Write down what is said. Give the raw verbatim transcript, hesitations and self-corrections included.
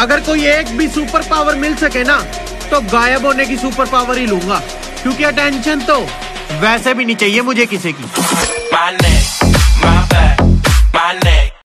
अगर कोई एक भी सुपर पावर मिल सके ना तो गायब होने की सुपर पावर ही लूंगा, क्योंकि अटेंशन तो वैसे भी नहीं चाहिए मुझे किसी की।